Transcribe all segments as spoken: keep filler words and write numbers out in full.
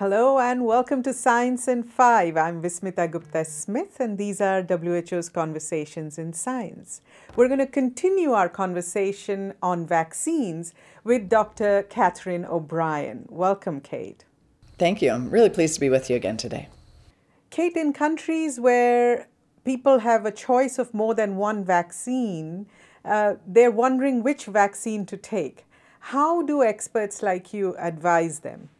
Hello and welcome to Science in five. I'm Vismita Gupta-Smith and these are W H O's Conversations in Science. We're going to continue our conversation on vaccines with Doctor Katherine O'Brien. Welcome, Kate. Thank you. I'm really pleased to be with you again today. Kate, in countries where people have a choice of more than one vaccine, uh, they're wondering which vaccine to take. How do experts like you advise them?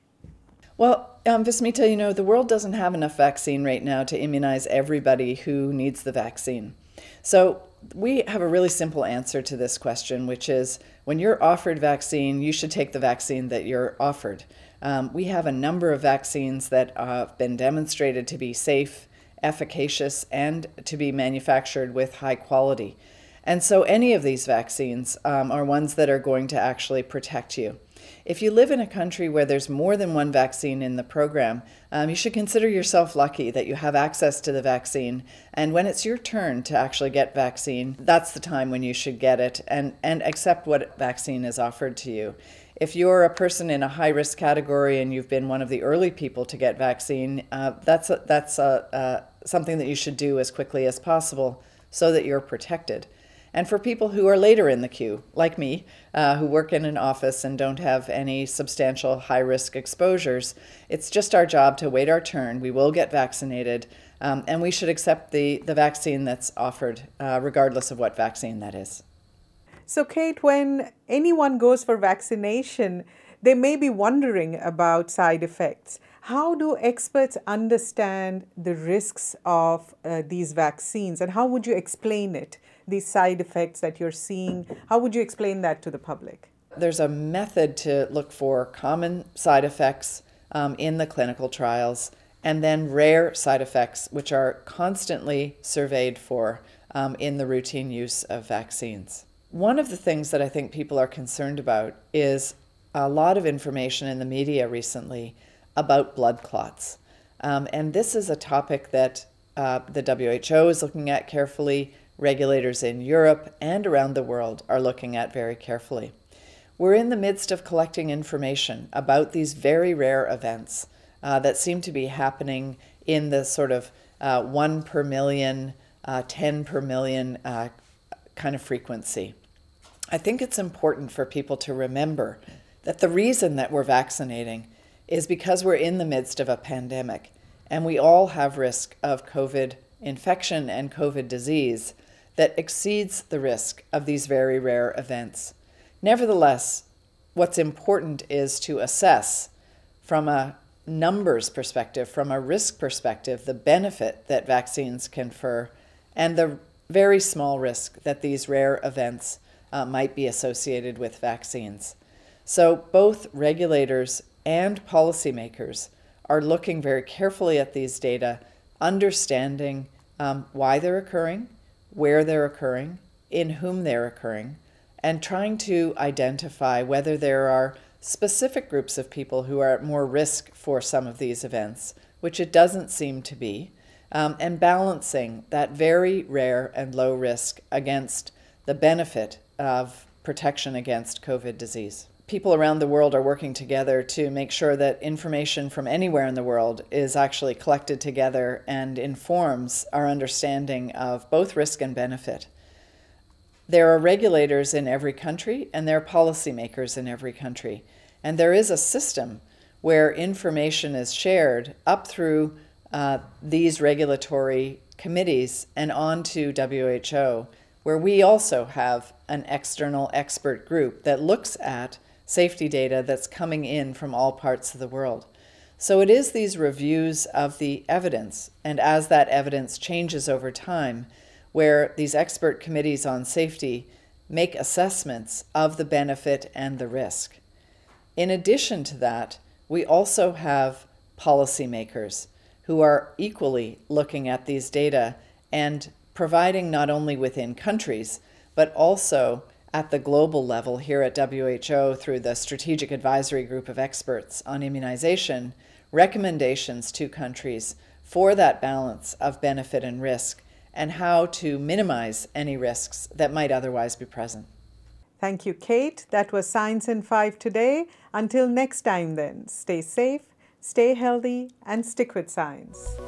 Well, um, Vismita, you know, the world doesn't have enough vaccine right now to immunize everybody who needs the vaccine. So we have a really simple answer to this question, which is when you're offered vaccine, you should take the vaccine that you're offered. Um, we have a number of vaccines that uh, have been demonstrated to be safe, efficacious, and to be manufactured with high quality. And so any of these vaccines um, are ones that are going to actually protect you. If you live in a country where there's more than one vaccine in the program, um, you should consider yourself lucky that you have access to the vaccine. And when it's your turn to actually get vaccine, that's the time when you should get it and, and accept what vaccine is offered to you. If you're a person in a high-risk category and you've been one of the early people to get vaccine, uh, that's, a, that's a, uh, something that you should do as quickly as possible so that you're protected. And for people who are later in the queue, like me, uh, who work in an office and don't have any substantial high-risk exposures, it's just our job to wait our turn. We will get vaccinated, um, and we should accept the, the vaccine that's offered, uh, regardless of what vaccine that is. So, Kate, when anyone goes for vaccination, they may be wondering about side effects. How do experts understand the risks of uh, these vaccines, and how would you explain it? These side effects that you're seeing, how would you explain that to the public? There's a method to look for common side effects um, in the clinical trials, and then rare side effects, which are constantly surveyed for um, in the routine use of vaccines. One of the things that I think people are concerned about is a lot of information in the media recently about blood clots. Um, and this is a topic that uh, the W H O is looking at carefully. Regulators in Europe and around the world are looking at very carefully. We're in the midst of collecting information about these very rare events uh, that seem to be happening in the sort of uh, one per million, uh, ten per million uh, kind of frequency. I think it's important for people to remember that the reason that we're vaccinating is because we're in the midst of a pandemic and we all have risk of COVID infection and COVID disease that exceeds the risk of these very rare events. Nevertheless, what's important is to assess from a numbers perspective, from a risk perspective, the benefit that vaccines confer and the very small risk that these rare events uh, might be associated with vaccines. So both regulators and policymakers are looking very carefully at these data, understanding um, why they're occurring, where they're occurring, in whom they're occurring, and trying to identify whether there are specific groups of people who are at more risk for some of these events, which it doesn't seem to be, um, and balancing that very rare and low risk against the benefit of protection against COVID disease. People around the world are working together to make sure that information from anywhere in the world is actually collected together and informs our understanding of both risk and benefit. There are regulators in every country and there are policymakers in every country. And there is a system where information is shared up through uh, these regulatory committees and on to W H O, where we also have an external expert group that looks at safety data that's coming in from all parts of the world. So it is these reviews of the evidence, and as that evidence changes over time, where these expert committees on safety make assessments of the benefit and the risk. In addition to that, we also have policymakers who are equally looking at these data and providing not only within countries, but also at the global level here at W H O through the Strategic Advisory Group of Experts on Immunization, recommendations to countries for that balance of benefit and risk and how to minimize any risks that might otherwise be present. Thank you, Kate. That was Science in five today. Until next time then, stay safe, Stay healthy and stick with science.